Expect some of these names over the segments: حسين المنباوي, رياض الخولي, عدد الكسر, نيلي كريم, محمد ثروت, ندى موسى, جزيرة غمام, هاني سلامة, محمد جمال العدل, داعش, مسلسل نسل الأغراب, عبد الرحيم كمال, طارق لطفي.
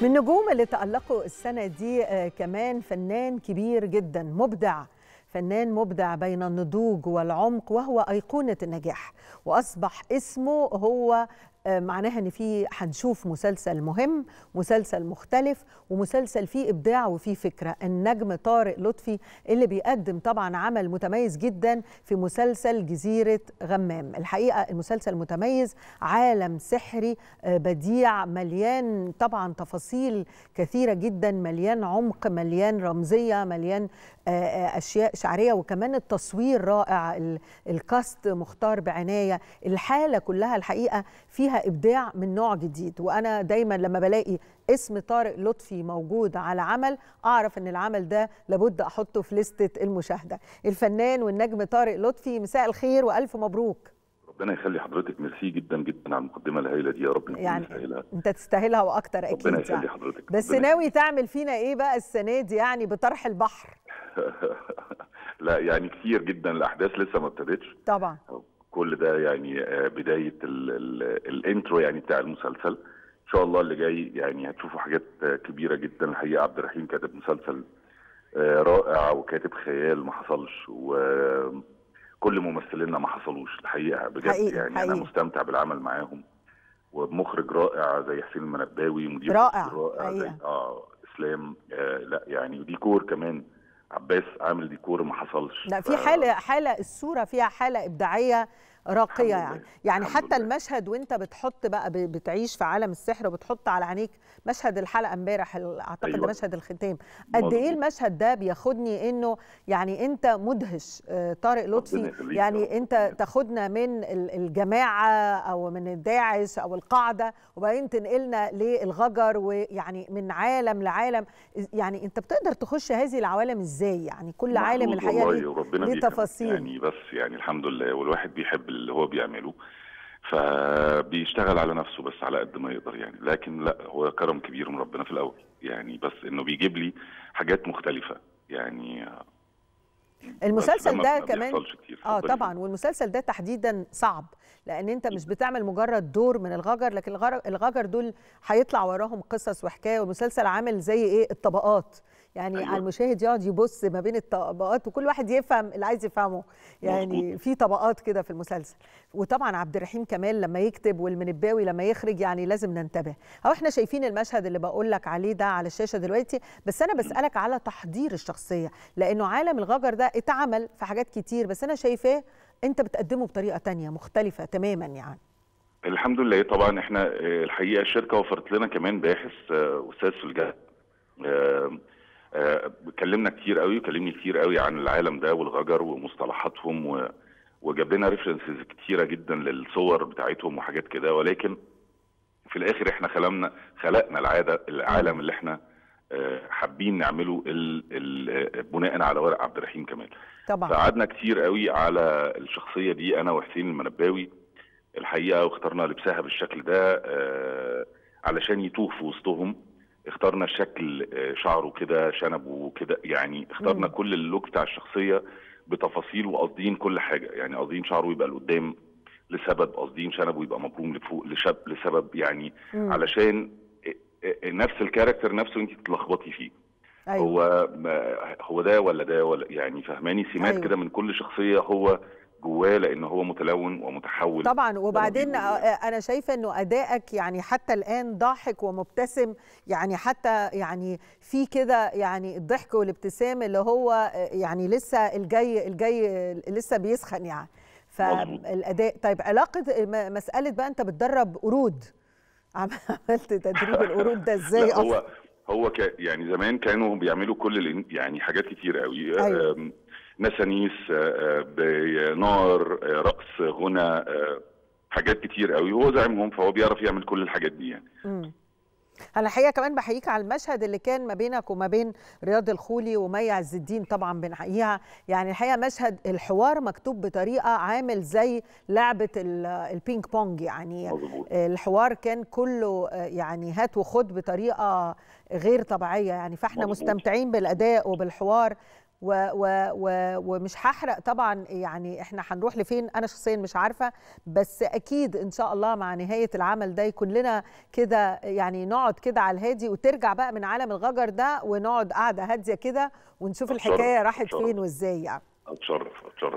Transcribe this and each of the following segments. من النجوم اللي تألقوا السنة دي كمان فنان كبير جدا مبدع، فنان مبدع بين النضوج والعمق، وهو أيقونة النجاح وأصبح اسمه هو معناها ان في هنشوف مسلسل مهم، مسلسل مختلف، ومسلسل فيه ابداع وفيه فكره. النجم طارق لطفي اللي بيقدم طبعا عمل متميز جدا في مسلسل جزيره غمام. الحقيقه المسلسل متميز، عالم سحري بديع، مليان طبعا تفاصيل كثيره جدا، مليان عمق، مليان رمزيه، مليان اشياء شعريه، وكمان التصوير رائع، الكاست مختار بعنايه، الحاله كلها الحقيقه فيها إبداع من نوع جديد. وأنا دايما لما بلاقي اسم طارق لطفي موجود على عمل أعرف أن العمل ده لابد أحطه في لستة المشاهدة. الفنان والنجم طارق لطفي، مساء الخير وألف مبروك. ربنا يخلي حضرتك، ميرسي جدا جدا على المقدمة الهائلة دي، يا رب يعني يستاهلها. أنت تستاهلها وأكتر أكيد. ربنا يخلي يعني حضرتك. بس ناوي تعمل فينا إيه بقى السنة دي يعني بطرح البحر؟ لا يعني كتير جدا، الأحداث لسه ما ابتدتش طبعا، كل ده يعني بداية الانترو يعني بتاع المسلسل. ان شاء الله اللي جاي يعني هتشوفوا حاجات كبيرة جدا. الحقيقة عبد الرحيم كاتب مسلسل رائع وكاتب خيال ما حصلش، وكل ممثلينا ما حصلوش الحقيقة بجد يعني حقيقي. انا مستمتع بالعمل معاهم، ومخرج رائع زي حسين المنباوي، مدير رائع زي اسلام لا يعني، وديكور كمان عباس عامل ديكور ما حصلش. لا في حاله الصوره فيها حاله ابداعيه راقيه يعني حتى المشهد وانت بتحط بقى بتعيش في عالم السحر وبتحط على عينيك مشهد الحلقه امبارح اعتقد أيوة. مشهد الختام قد ايه المشهد ده بياخدني انه يعني انت مدهش طارق لطفي، يعني انت تاخدنا من الجماعه او من داعش او القاعده وبعدين تنقلنا للغجر، ويعني من عالم لعالم. يعني انت بتقدر تخش هذه العوالم ازاي؟ يعني كل عالم الحقيقه ليه تفاصيل يعني، بس يعني الحمد لله، والواحد بيحب اللي هو بيعمله فبيشتغل على نفسه بس على قد ما يقدر يعني. لكن لا، هو كرم كبير من ربنا في الاول يعني، بس انه بيجيب لي حاجات مختلفه يعني. المسلسل ده كمان طبعا، والمسلسل ده تحديدا صعب لان انت مش بتعمل مجرد دور من الغجر، لكن الغجر دول هيطلع وراهم قصص وحكايه. والمسلسل عامل زي ايه الطبقات يعني أيوة. المشاهد يقعد يبص ما بين الطبقات وكل واحد يفهم اللي عايز يفهمه يعني مزبوط. في طبقات كده في المسلسل. وطبعا عبد الرحيم كمال لما يكتب والمنباوي لما يخرج يعني لازم ننتبه. هو احنا شايفين المشهد اللي بقول لك عليه ده على الشاشه دلوقتي، بس انا بسالك على تحضير الشخصيه لانه عالم الغجر ده اتعمل في حاجات كتير، بس انا شايفاه انت بتقدمه بطريقه تانية مختلفه تماما يعني. الحمد لله. طبعا احنا الحقيقه الشركه وفرت لنا كمان باحث استاذ في الجهه، اتكلمنا كتير قوي وكلمني كتير قوي عن العالم ده والغجر ومصطلحاتهم وجاب لنا ريفرنسز كتيره جدا للصور بتاعتهم وحاجات كده، ولكن في الاخر احنا خلقنا العاده العالم اللي احنا حابين نعمله بناء على ورق عبد الرحيم كمال. طبعا قعدنا كتير قوي على الشخصيه دي انا وحسين المنباوي الحقيقه، واخترنا لبسها بالشكل ده علشان يتوه في وسطهم. اخترنا شكل شعره كده، شنبه كده يعني، اخترنا كل اللوك بتاع الشخصيه بتفاصيل وقاصدين كل حاجه يعني. قاصدين شعره يبقى لقدام لسبب، قاصدين شنبه يبقى مبروم لفوق لسبب يعني، علشان نفس الكاركتر نفسه انت تتلخبطي فيه. أيوة. هو ده ولا ده ولا يعني، فهماني سمات أيوة. كده من كل شخصيه هو جواه، لان هو متلون ومتحول طبعا. وبعدين انا شايفه انه ادائك يعني حتى الان ضاحك ومبتسم يعني، حتى يعني في كده يعني الضحك والابتسام اللي هو يعني لسه الجاي لسه بيسخن يعني، فالاداء طيب. علاقه مساله بقى انت بتدرب قرود، عملت تدريب القرود ده ازاي اصلا؟ هو يعني زمان كانوا بيعملوا كل يعني حاجات كتير قوي أيوة. نسانيس، نار، رقص، غنى، حاجات كتير قوي، وهو زعيمهم فهو بيعرف يعمل كل الحاجات دي يعني. انا الحقيقه كمان بحييك على المشهد اللي كان ما بينك وما بين رياض الخولي ومي عز الدين، طبعا بنحييها يعني. الحقيقه مشهد الحوار مكتوب بطريقه عامل زي لعبه البينج بونج يعني، الحوار كان كله يعني هات وخد بطريقه غير طبيعيه يعني، فاحنا مستمتعين بالاداء وبالحوار. ومش هحرق طبعا، يعني احنا هنروح لفين انا شخصيا مش عارفه، بس اكيد ان شاء الله مع نهايه العمل ده يكون لنا كده يعني نقعد كده على الهادي، وترجع بقى من عالم الغجر ده ونقعد قاعده هاديه كده ونشوف الحكايه راحت فين وازاي. يعني اتشرف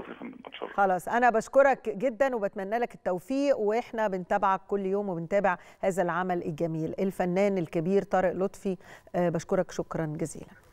يا فندم، اتشرف. خلاص انا بشكرك جدا وبتمنى لك التوفيق، واحنا بنتابعك كل يوم وبنتابع هذا العمل الجميل. الفنان الكبير طارق لطفي، بشكرك شكرا جزيلا.